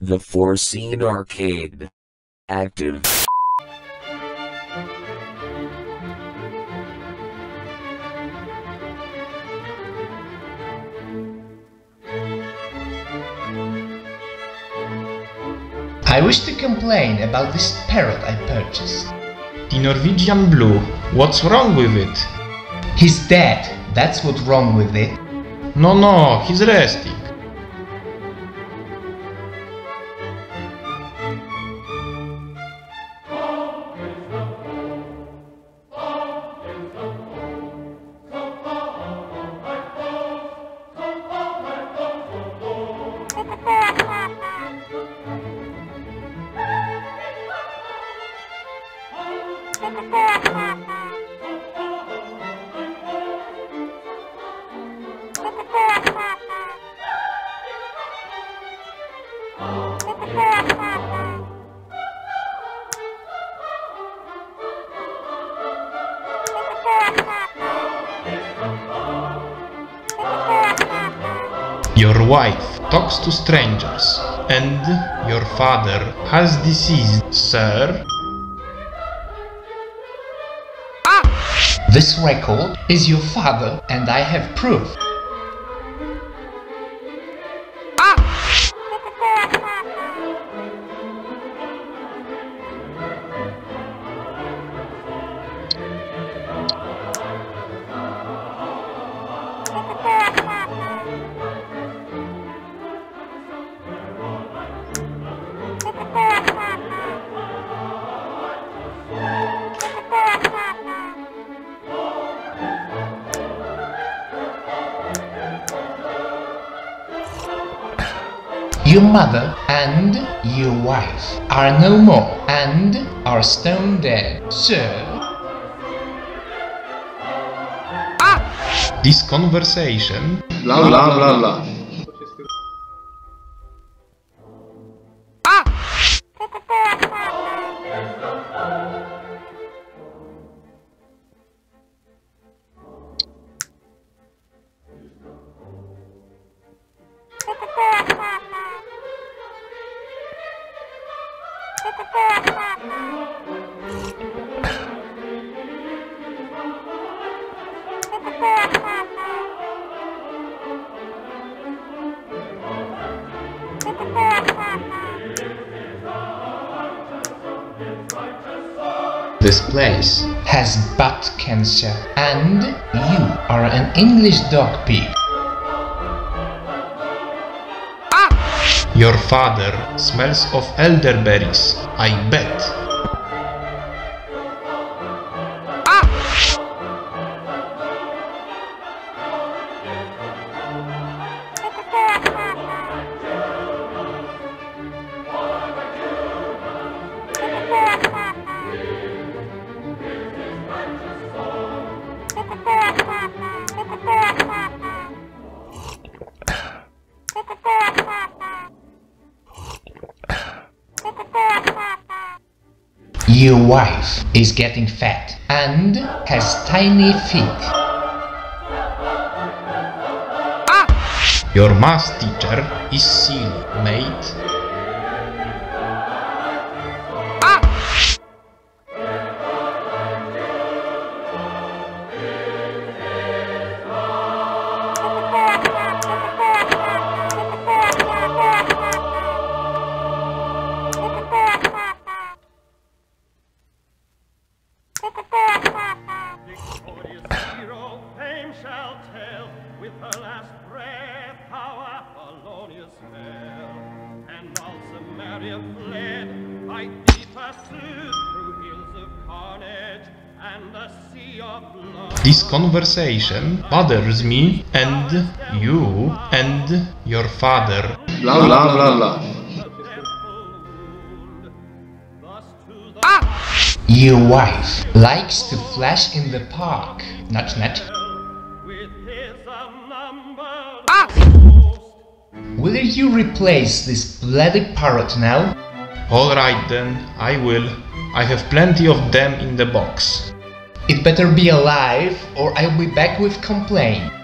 The Foreseen Arcade. Active. I wish to complain about this parrot I purchased. The Norwegian Blue. What's wrong with it? He's dead. That's what's wrong with it. No, he's resting. Your wife talks to strangers, and your father has disease, sir. This record is your father, and I have proof. Your mother and your wife are no more and are stone dead, sir. This conversation... Blah blah blah blah. This place has butt cancer, and you are an English dog pig. Your father smells of elderberries, I bet. Your wife is getting fat and has tiny feet. Your math teacher is silly, mate. Fled by deep pursuit through hills of carnage and a sea of blood. This conversation bothers me and you and your father. Blah blah blah blah. Your wife likes to flash in the park. Nudge nudge. Will you replace this bloody parrot now? Alright then, I will. I have plenty of them in the box. It better be alive or I'll be back with complaint.